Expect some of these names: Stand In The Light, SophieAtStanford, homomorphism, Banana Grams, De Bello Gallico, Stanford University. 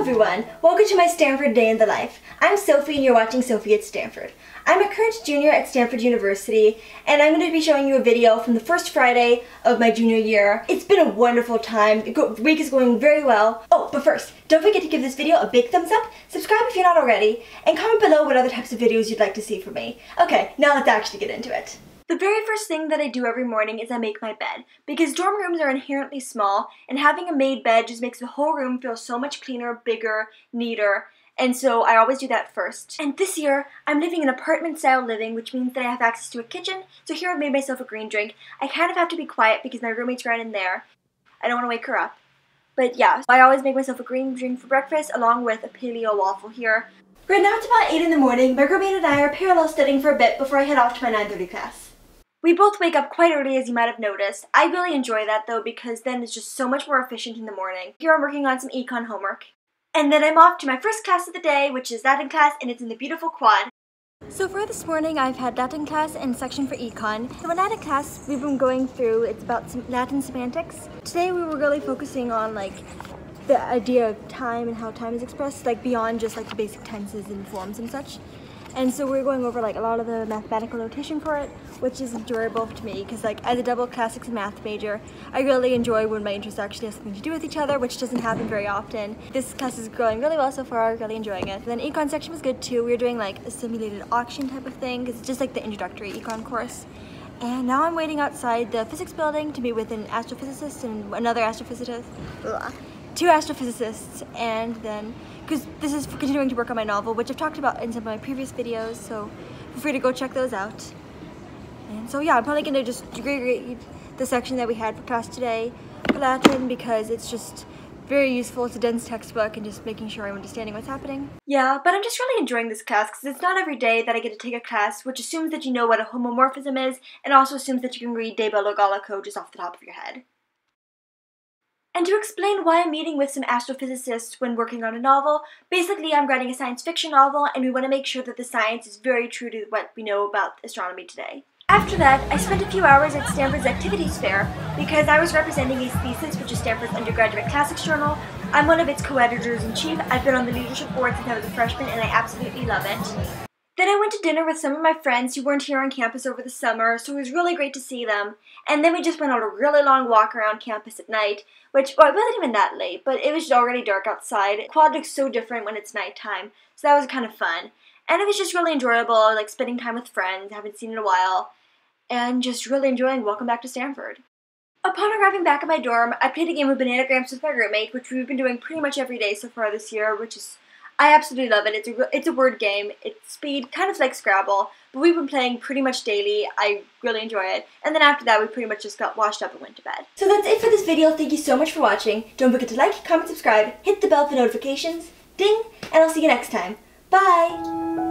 Hello everyone, welcome to my Stanford Day in the Life. I'm Sophie and you're watching Sophie at Stanford. I'm a current junior at Stanford University and I'm going to be showing you a video from the first Friday of my junior year. It's been a wonderful time, the week is going very well. Oh, but first, don't forget to give this video a big thumbs up, subscribe if you're not already, and comment below what other types of videos you'd like to see from me. Okay, now let's actually get into it. The very first thing that I do every morning is I make my bed, because dorm rooms are inherently small, and having a made bed just makes the whole room feel so much cleaner, bigger, neater, and so I always do that first. And this year, I'm living in apartment-style living, which means that I have access to a kitchen, so here I've made myself a green drink. I kind of have to be quiet because my roommate's right in there. I don't want to wake her up. But yeah, I always make myself a green drink for breakfast, along with a paleo waffle here. Right now it's about 8 in the morning, my roommate and I are parallel studying for a bit before I head off to my 9:30 class. We both wake up quite early, as you might have noticed. I really enjoy that though, because then it's just so much more efficient in the morning. Here I'm working on some econ homework. And then I'm off to my first class of the day, which is Latin class, and it's in the beautiful quad. So for this morning, I've had Latin class and section for econ. So in Latin class, we've been going through, it's about some Latin semantics. Today we were really focusing on the idea of time and how time is expressed, beyond just the basic tenses and forms and such. And so we're going over a lot of the mathematical notation for it, which is enjoyable to me because as a double classics and math major, I really enjoy when my interests actually have something to do with each other, which doesn't happen very often. This class is going really well so far, really enjoying it. And then econ section was good too. We were doing a simulated auction type of thing because it's just the introductory econ course. And now I'm waiting outside the physics building to meet with an astrophysicist and another astrophysicist. Blah. Two astrophysicists, and then, because this is for continuing to work on my novel, which I've talked about in some of my previous videos, so feel free to go check those out. And so yeah, I'm probably going to just reread the section that we had for class today for Latin, because it's just very useful. It's a dense textbook, and just making sure I'm understanding what's happening. Yeah, but I'm just really enjoying this class, because it's not every day that I get to take a class which assumes that you know what a homomorphism is, and also assumes that you can read De Bello Gallico just off the top of your head. And to explain why I'm meeting with some astrophysicists when working on a novel, basically I'm writing a science fiction novel and we want to make sure that the science is very true to what we know about astronomy today. After that, I spent a few hours at Stanford's activities fair because I was representing a thesis, which is Stanford's undergraduate classics journal. I'm one of its co-editors-in-chief. I've been on the leadership board since I was a freshman and I absolutely love it. Then I went to dinner with some of my friends who weren't here on campus over the summer, so it was really great to see them. And then we just went on a really long walk around campus at night, which, well, it wasn't even that late, but it was already dark outside. Quad looks so different when it's nighttime, so that was kind of fun. And it was just really enjoyable, spending time with friends I haven't seen in a while, and just really enjoying Welcome Back to Stanford. Upon arriving back at my dorm, I played a game of Banana Grams with my roommate, which we've been doing pretty much every day so far this year, which is I absolutely love it. It's a word game. It's speed, kind of like Scrabble, but we've been playing pretty much daily. I really enjoy it. And then after that, we pretty much just got washed up and went to bed. So that's it for this video. Thank you so much for watching. Don't forget to like, comment, subscribe, hit the bell for notifications. Ding! And I'll see you next time. Bye!